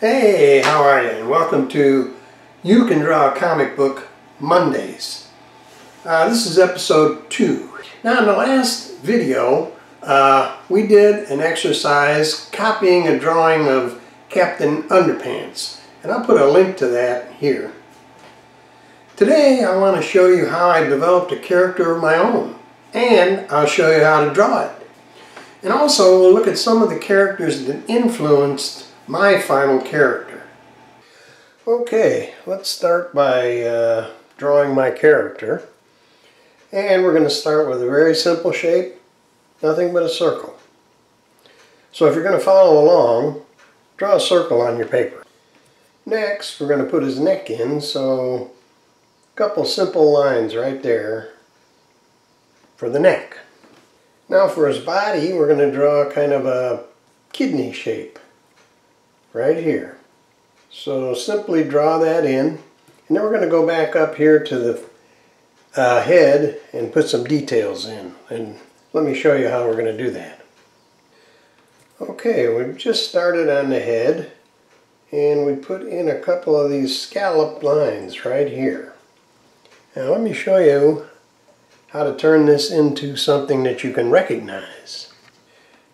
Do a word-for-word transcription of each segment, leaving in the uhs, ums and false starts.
Hey, how are you? And welcome to You Can Draw a Comic Book Mondays. Uh, this is episode two. Now, in the last video, uh, we did an exercise copying a drawing of Captain Underpants, and I'll put a link to that here. Today, I want to show you how I developed a character of my own, and I'll show you how to draw it. And also, we'll look at some of the characters that influenced my final character. Okay, let's start by uh, drawing my character. And we're going to start with a very simple shape, nothing but a circle. So if you're going to follow along, draw a circle on your paper. Next, we're going to put his neck in, so a couple simple lines right there for the neck. Now for his body, we're going to draw kind of a kidney shape. Right here. So simply draw that in, and then we're going to go back up here to the uh, head and put some details in, and let me show you how we're going to do that. Okay, we've just started on the head, and we put in a couple of these scalloped lines right here. Now let me show you how to turn this into something that you can recognize.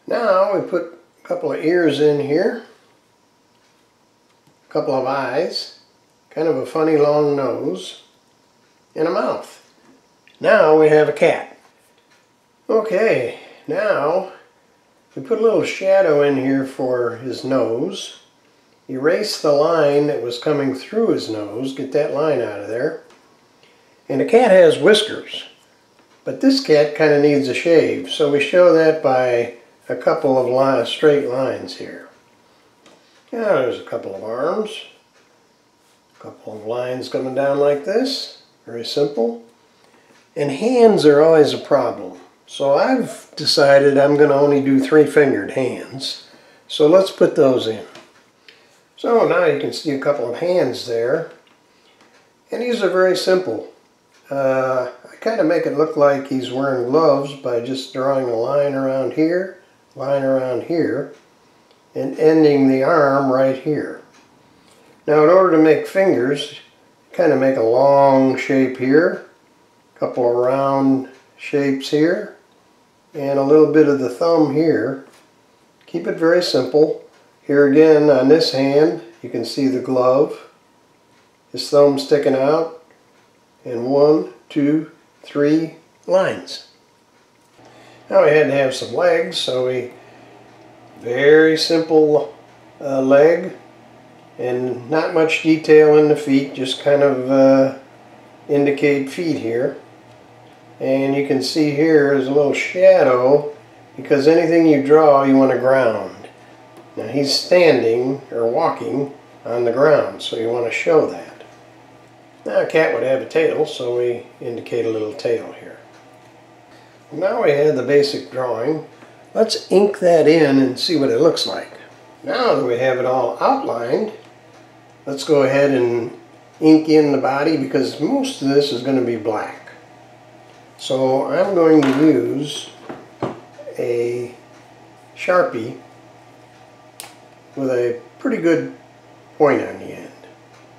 Now we put a couple of ears in here, couple of eyes, kind of a funny long nose, and a mouth. Now we have a cat. Okay, now we put a little shadow in here for his nose. Erase the line that was coming through his nose, get that line out of there. And the cat has whiskers, but this cat kind of needs a shave, so we show that by a couple of line, straight lines here. Now there's a couple of arms, a couple of lines coming down like this, very simple. And hands are always a problem. So I've decided I'm going to only do three-fingered hands. So let's put those in. So now you can see a couple of hands there. And these are very simple. Uh, I kind of make it look like he's wearing gloves by just drawing a line around here, line around here, and ending the arm right here. Now in order to make fingers, kind of make a long shape here, a couple of round shapes here, and a little bit of the thumb here. Keep it very simple. Here again on this hand, you can see the glove, his thumb sticking out, and one, two, three lines. Now we had to have some legs, so we very simple uh, leg, and not much detail in the feet, just kind of uh, indicate feet here. And you can see here is a little shadow, because anything you draw you want to ground. Now he's standing or walking on the ground, so you want to show that. Now a cat would have a tail, so we indicate a little tail here. Now we have the basic drawing. Let's ink that in and see what it looks like. Now that we have it all outlined, let's go ahead and ink in the body, because most of this is going to be black. So I'm going to use a Sharpie with a pretty good point on the end.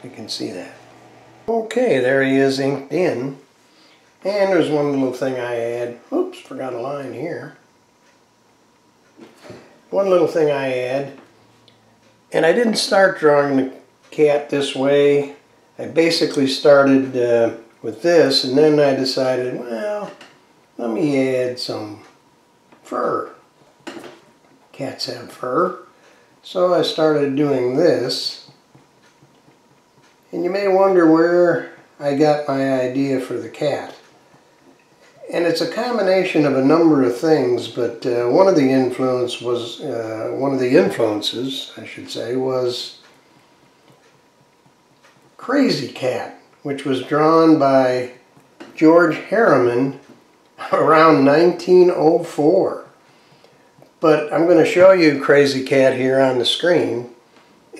You can see that. Okay, there he is inked in. And there's one little thing I add. Oops, forgot a line here. One little thing I add, and I didn't start drawing the cat this way. I basically started uh, with this, and then I decided, well, let me add some fur. Cats have fur. So I started doing this, and you may wonder where I got my idea for the cat. And it's a combination of a number of things, but uh, one of the influence was uh, one of the influences, I should say, was Crazy Cat, which was drawn by George Herriman around nineteen oh four. But I'm going to show you Crazy Cat here on the screen,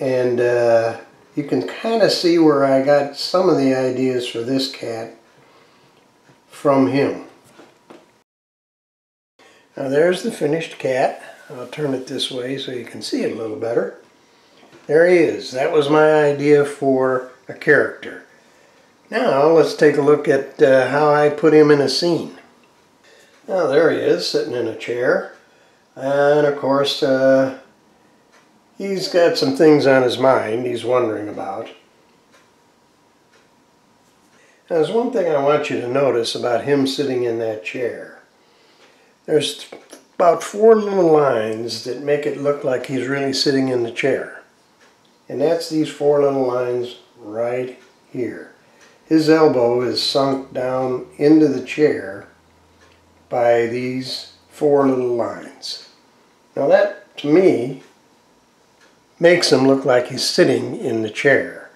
and uh, you can kind of see where I got some of the ideas for this cat from him. Now there's the finished cat. I'll turn it this way so you can see it a little better. there he is. That was my idea for a character. Now let's take a look at uh, how I put him in a scene. Now there he is, sitting in a chair. And of course, uh, he's got some things on his mind he's wondering about. Now, there's one thing I want you to notice about him sitting in that chair. There's about four little lines that make it look like he's really sitting in the chair. And that's these four little lines right here. His elbow is sunk down into the chair by these four little lines. Now that, to me, makes him look like he's sitting in the chair.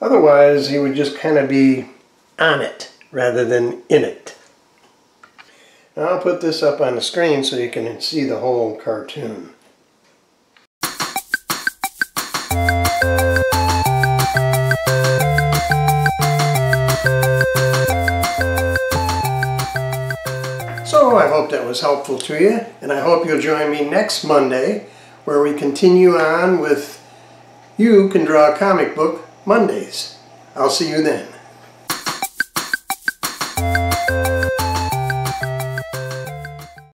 Otherwise, he would just kind of be on it rather than in it. Now I'll put this up on the screen so you can see the whole cartoon. So I hope that was helpful to you, and I hope you'll join me next Monday where we continue on with You Can Draw a Comic Book Mondays. I'll see you then.